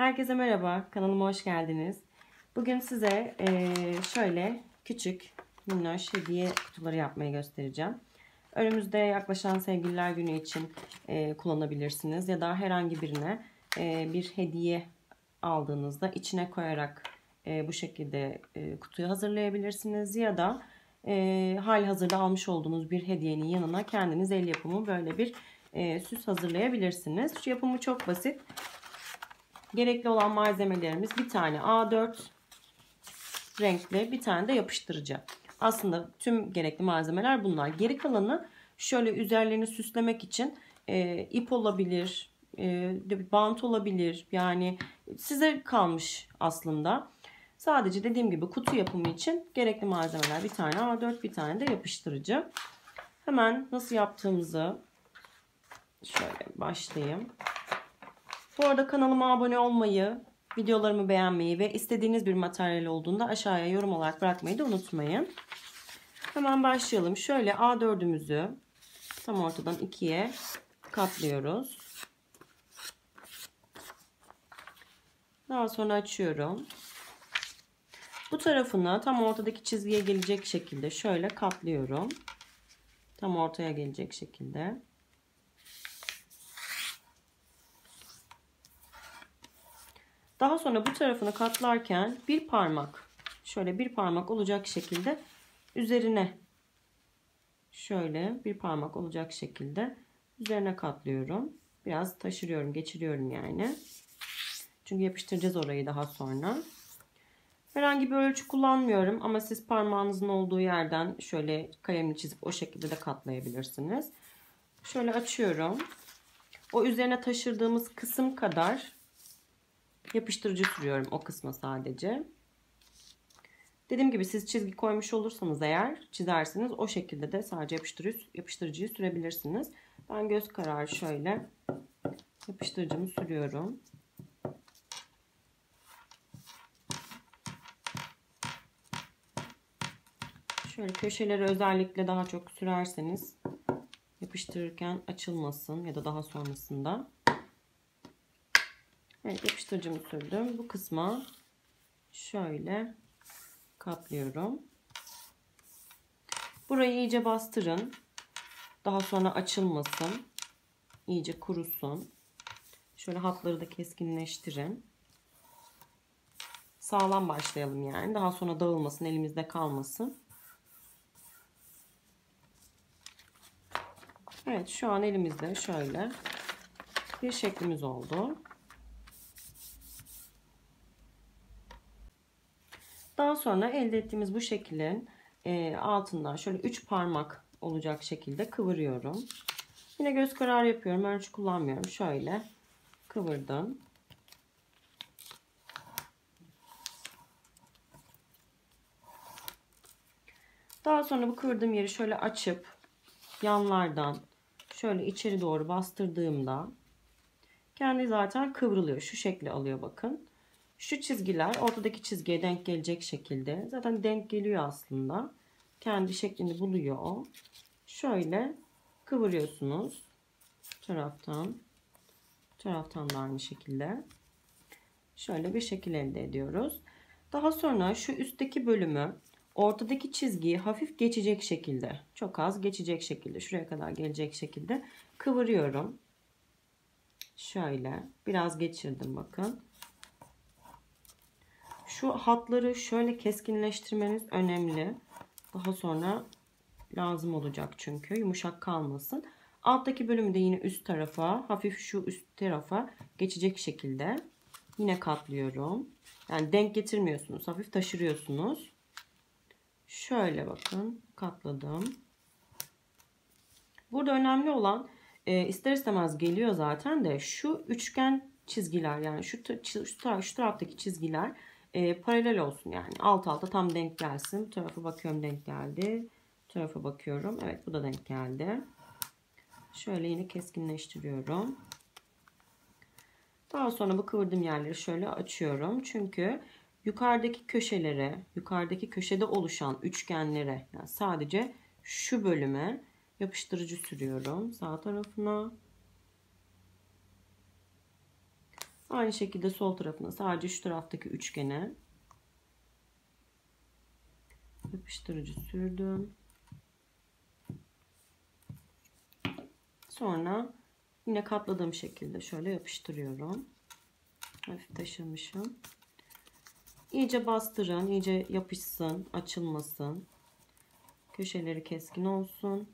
Herkese merhaba, kanalıma hoş geldiniz. Bugün size şöyle küçük minnoş hediye kutuları yapmayı göstereceğim. Önümüzde yaklaşan sevgililer günü için kullanabilirsiniz ya da herhangi birine bir hediye aldığınızda içine koyarak bu şekilde kutuyu hazırlayabilirsiniz ya da halihazırda almış olduğunuz bir hediyenin yanına kendiniz el yapımı böyle bir süs hazırlayabilirsiniz. Şu yapımı çok basit. Gerekli olan malzemelerimiz bir tane A4 renkli, bir tane de yapıştırıcı. Aslında tüm gerekli malzemeler bunlar. Geri kalanı şöyle üzerlerini süslemek için ip olabilir, bant olabilir. Yani size kalmış aslında. Sadece dediğim gibi kutu yapımı için gerekli malzemeler bir tane A4, bir tane de yapıştırıcı. Hemen nasıl yaptığımızı şöyle başlayayım. Bu arada kanalıma abone olmayı, videolarımı beğenmeyi ve istediğiniz bir materyal olduğunda aşağıya yorum olarak bırakmayı da unutmayın. Hemen başlayalım. Şöyle A4'ümüzü tam ortadan ikiye katlıyoruz. Daha sonra açıyorum. Bu tarafını tam ortadaki çizgiye gelecek şekilde şöyle katlıyorum. Tam ortaya gelecek şekilde. Daha sonra bu tarafını katlarken bir parmak, şöyle bir parmak olacak şekilde üzerine, şöyle bir parmak olacak şekilde üzerine katlıyorum. Biraz taşırıyorum, geçiriyorum yani. Çünkü yapıştıracağız orayı daha sonra. Herhangi bir ölçü kullanmıyorum ama siz parmağınızın olduğu yerden şöyle kalemle çizip o şekilde de katlayabilirsiniz. Şöyle açıyorum. O üzerine taşırdığımız kısım kadar yapıştırıcı sürüyorum, o kısma sadece. Dediğim gibi siz çizgi koymuş olursanız eğer çizersiniz, o şekilde de sadece yapıştırıcıyı sürebilirsiniz. Ben göz kararı şöyle yapıştırıcımı sürüyorum. Şöyle köşeleri özellikle daha çok sürerseniz yapıştırırken açılmasın ya da daha sonrasında. Evet, yapıştırıcımı sürdüm. Bu kısma şöyle kaplıyorum. Burayı iyice bastırın. Daha sonra açılmasın. İyice kurusun. Şöyle hatları da keskinleştirin. Sağlam başlayalım yani. Daha sonra dağılmasın, elimizde kalmasın. Evet, şu an elimizde şöyle bir şeklimiz oldu. Daha sonra elde ettiğimiz bu şeklin altından şöyle 3 parmak olacak şekilde kıvırıyorum. Yine göz kararı yapıyorum. Ölçü kullanmıyorum. Şöyle kıvırdım. Daha sonra bu kıvırdığım yeri şöyle açıp yanlardan şöyle içeri doğru bastırdığımda kendi zaten kıvrılıyor. Şu şekli alıyor bakın. Şu çizgiler ortadaki çizgiye denk gelecek şekilde. Zaten denk geliyor aslında. Kendi şeklini buluyor o. Şöyle kıvırıyorsunuz. Bu taraftan. Bu taraftan da aynı şekilde. Şöyle bir şekil elde ediyoruz. Daha sonra şu üstteki bölümü ortadaki çizgiyi hafif geçecek şekilde. Çok az geçecek şekilde. Şuraya kadar gelecek şekilde kıvırıyorum. Şöyle biraz geçirdim bakın. Şu hatları şöyle keskinleştirmeniz önemli. Daha sonra lazım olacak çünkü. Yumuşak kalmasın. Alttaki bölümü de yine üst tarafa, hafif şu üst tarafa geçecek şekilde yine katlıyorum. Yani denk getirmiyorsunuz. Hafif taşırıyorsunuz. Şöyle bakın katladım. Burada önemli olan ister istemez geliyor zaten de şu üçgen çizgiler, yani şu taraftaki çizgiler paralel olsun yani. Alt alta tam denk gelsin. Bu tarafa bakıyorum, denk geldi. Bu tarafa bakıyorum. Evet, bu da denk geldi. Şöyle yine keskinleştiriyorum. Daha sonra bu kıvırdığım yerleri şöyle açıyorum. Çünkü yukarıdaki köşelere, yukarıdaki köşede oluşan üçgenlere, yani sadece şu bölüme yapıştırıcı sürüyorum. Sağ tarafına. Aynı şekilde sol tarafına sadece şu taraftaki üçgene yapıştırıcı sürdüm. Sonra yine katladığım şekilde şöyle yapıştırıyorum. Hafif taşımışım. İyice bastırın, iyice yapışsın, açılmasın. Köşeleri keskin olsun.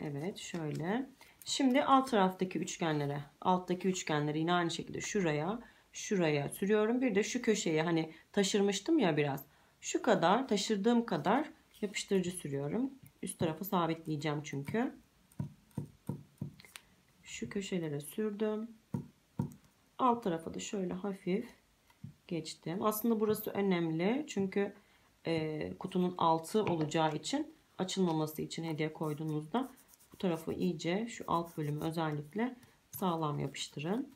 Evet, şöyle. Şimdi alt taraftaki üçgenlere, alttaki üçgenleri yine aynı şekilde şuraya, şuraya sürüyorum. Bir de şu köşeye, hani taşırmıştım ya biraz. Şu kadar, taşırdığım kadar yapıştırıcı sürüyorum. Üst tarafı sabitleyeceğim çünkü. Şu köşelere sürdüm. Alt tarafa da şöyle hafif geçtim. Aslında burası önemli. Çünkü kutunun altı olacağı için, açılmaması için hediye koyduğunuzda bu tarafı iyice, şu alt bölümü özellikle sağlam yapıştırın.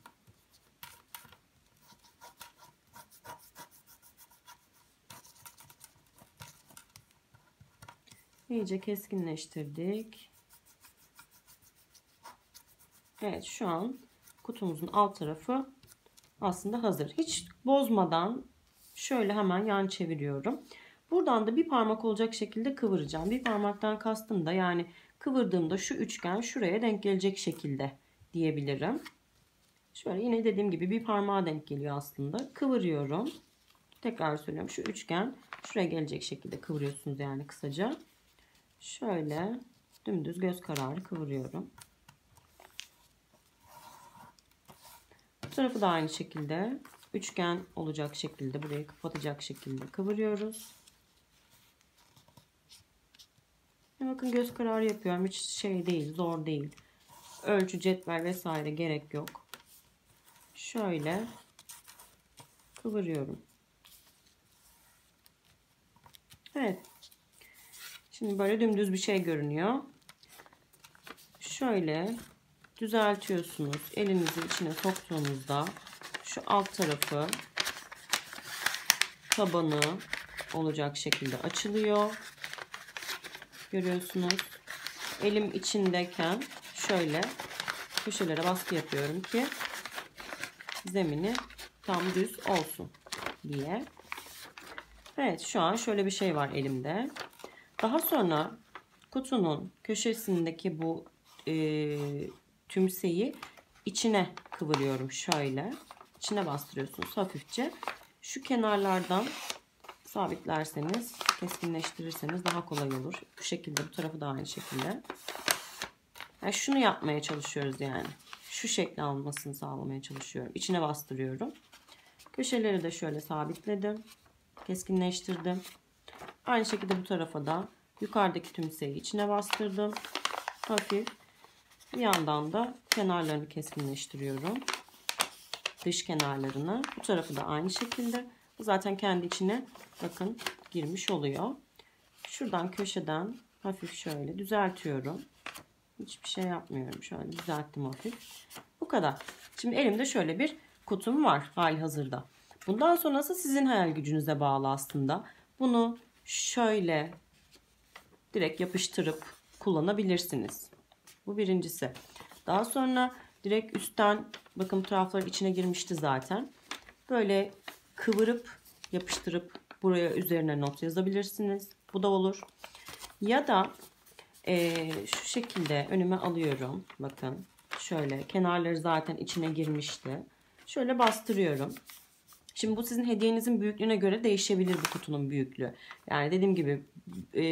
İyice keskinleştirdik. Evet, şu an kutumuzun alt tarafı aslında hazır. Hiç bozmadan şöyle hemen yan çeviriyorum. Buradan da bir parmak olacak şekilde kıvıracağım. Bir parmaktan kastım da, yani kıvırdığımda şu üçgen şuraya denk gelecek şekilde diyebilirim. Şöyle yine dediğim gibi bir parmağa denk geliyor aslında. Kıvırıyorum. Tekrar söylüyorum, şu üçgen şuraya gelecek şekilde kıvırıyorsunuz yani kısaca. Şöyle dümdüz göz kararı kıvırıyorum. Bu tarafı da aynı şekilde üçgen olacak şekilde, burayı kapatacak şekilde kıvırıyoruz. Bakın göz kararı yapıyorum, hiç şey değil, zor değil. Ölçü, cetvel vesaire gerek yok. Şöyle kıvırıyorum. Evet. Şimdi böyle dümdüz bir şey görünüyor. Şöyle düzeltiyorsunuz. Elinizi içine soktuğunuzda şu alt tarafı, tabanı olacak şekilde açılıyor. Görüyorsunuz. Elim içindeyken şöyle köşelere baskı yapıyorum ki zemini tam düz olsun diye. Evet, şu an şöyle bir şey var elimde. Daha sonra kutunun köşesindeki bu tümseyi içine kıvırıyorum. Şöyle içine bastırıyorsunuz hafifçe. Şu kenarlardan sabitlerseniz, keskinleştirirseniz daha kolay olur. Bu şekilde, bu tarafı da aynı şekilde. Yani şunu yapmaya çalışıyoruz yani. Şu şekli almasını sağlamaya çalışıyorum. İçine bastırıyorum. Köşeleri de şöyle sabitledim. Keskinleştirdim. Aynı şekilde bu tarafa da yukarıdaki tümseyi içine bastırdım. Hafif. Bir yandan da kenarlarını keskinleştiriyorum. Dış kenarlarını. Bu tarafı da aynı şekilde. Zaten kendi içine bakın girmiş oluyor. Şuradan köşeden hafif şöyle düzeltiyorum. Hiçbir şey yapmıyorum. Şöyle düzelttim hafif. Bu kadar. Şimdi elimde şöyle bir kutum var halihazırda. Bundan sonrası sizin hayal gücünüze bağlı aslında. Bunu şöyle direkt yapıştırıp kullanabilirsiniz. Bu birincisi. Daha sonra direkt üstten, bakın tarafları içine girmişti zaten. Böyle kıvırıp yapıştırıp buraya üzerine not yazabilirsiniz. Bu da olur. Ya da şu şekilde önüme alıyorum. Bakın şöyle kenarları zaten içine girmişti. Şöyle bastırıyorum. Şimdi bu sizin hediyenizin büyüklüğüne göre değişebilir bu kutunun büyüklüğü. Yani dediğim gibi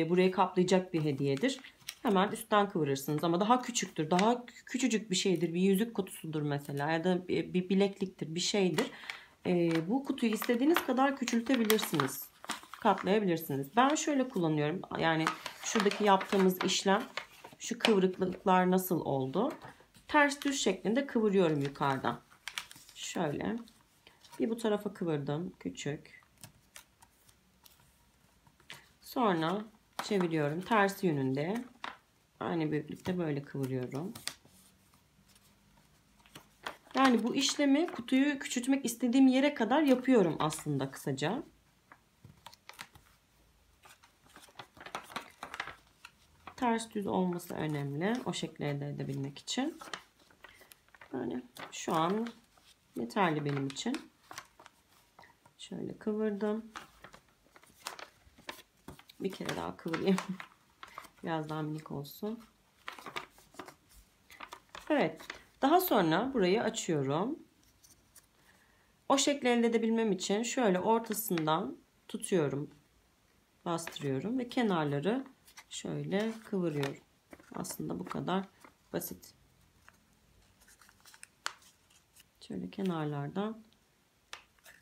burayı kaplayacak bir hediyedir. Hemen üstten kıvırırsınız ama daha küçüktür. Daha küçücük bir şeydir. Bir yüzük kutusudur mesela ya da bir bilekliktir, bir şeydir. Bu kutuyu istediğiniz kadar küçültebilirsiniz. Katlayabilirsiniz. Ben şöyle kullanıyorum. Yani şuradaki yaptığımız işlem, şu kıvrıklıklar nasıl oldu? Ters düz şeklinde kıvırıyorum yukarıdan. Şöyle. Bir bu tarafa kıvırdım. Küçük. Sonra çeviriyorum. Tersi yönünde. Aynı büyüklükte böyle kıvırıyorum. Yani bu işlemi kutuyu küçültmek istediğim yere kadar yapıyorum aslında kısaca. Ters düz olması önemli. O şekli elde edebilmek için. Yani şu an yeterli benim için. Şöyle kıvırdım. Bir kere daha kıvırayım. Biraz daha minik olsun. Evet. Daha sonra burayı açıyorum. O şekli elde edebilmem için şöyle ortasından tutuyorum. Bastırıyorum ve kenarları şöyle kıvırıyorum. Aslında bu kadar basit. Şöyle kenarlardan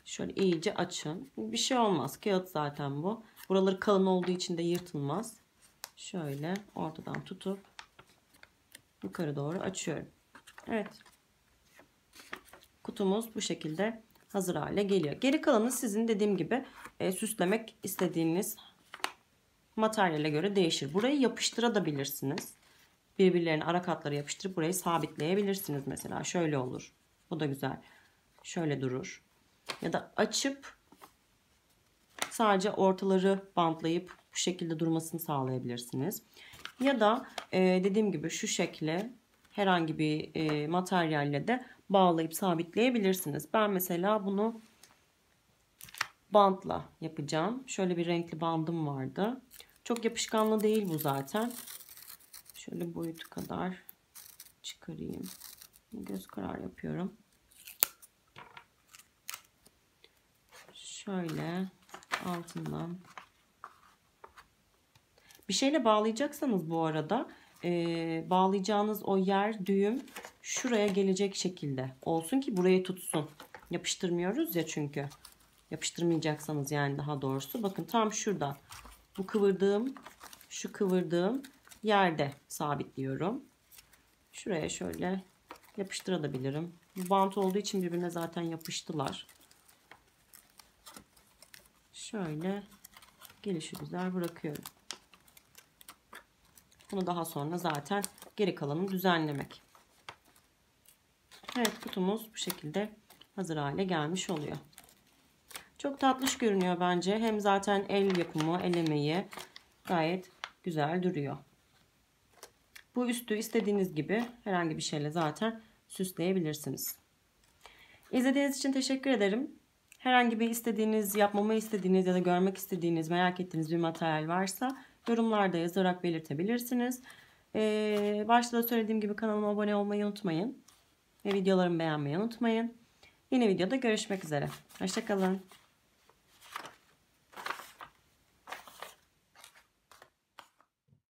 şöyle iyice açın. Bir şey olmaz. Kağıt zaten bu. Buraları kalın olduğu için de yırtılmaz. Şöyle ortadan tutup yukarı doğru açıyorum. Evet. Kutumuz bu şekilde hazır hale geliyor. Geri kalanı sizin dediğim gibi süslemek istediğiniz materyale göre değişir. Burayı yapıştırabilirsiniz. Birbirlerine ara katları yapıştırıp burayı sabitleyebilirsiniz mesela. Şöyle olur. O da güzel. Şöyle durur. Ya da açıp sadece ortaları bantlayıp bu şekilde durmasını sağlayabilirsiniz. Ya da dediğim gibi şu şekle herhangi bir materyalle de bağlayıp sabitleyebilirsiniz. Ben mesela bunu bantla yapacağım. Şöyle bir renkli bandım vardı. Çok yapışkanlı değil bu zaten. Şöyle boyutu kadar çıkarayım. Göz kararı yapıyorum. Şöyle altından. Bir şeyle bağlayacaksanız bu arada bağlayacağınız o yer düğüm şuraya gelecek şekilde olsun ki buraya tutsun. Yapıştırmıyoruz ya çünkü. Yapıştırmayacaksanız yani daha doğrusu. Bakın tam şurada. Bu kıvırdığım, şu kıvırdığım yerde sabitliyorum. Şuraya şöyle yapıştırabilirim. Bu bant olduğu için birbirine zaten yapıştılar. Şöyle gelişi güzel bırakıyorum. Bunu daha sonra zaten geri kalanını düzenlemek. Evet, kutumuz bu şekilde hazır hale gelmiş oluyor. Çok tatlış görünüyor bence. Hem zaten el yapımı, el emeği gayet güzel duruyor. Bu üstü istediğiniz gibi herhangi bir şeyle zaten süsleyebilirsiniz. İzlediğiniz için teşekkür ederim. Herhangi bir yapmamı istediğiniz ya da görmek istediğiniz, merak ettiğiniz bir materyal varsa yorumlarda yazarak belirtebilirsiniz. Başta da söylediğim gibi kanalıma abone olmayı unutmayın. Ve videolarımı beğenmeyi unutmayın. Yeni videoda görüşmek üzere. Hoşça kalın.